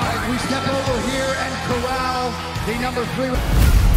All right, we step over here and corral the number 3.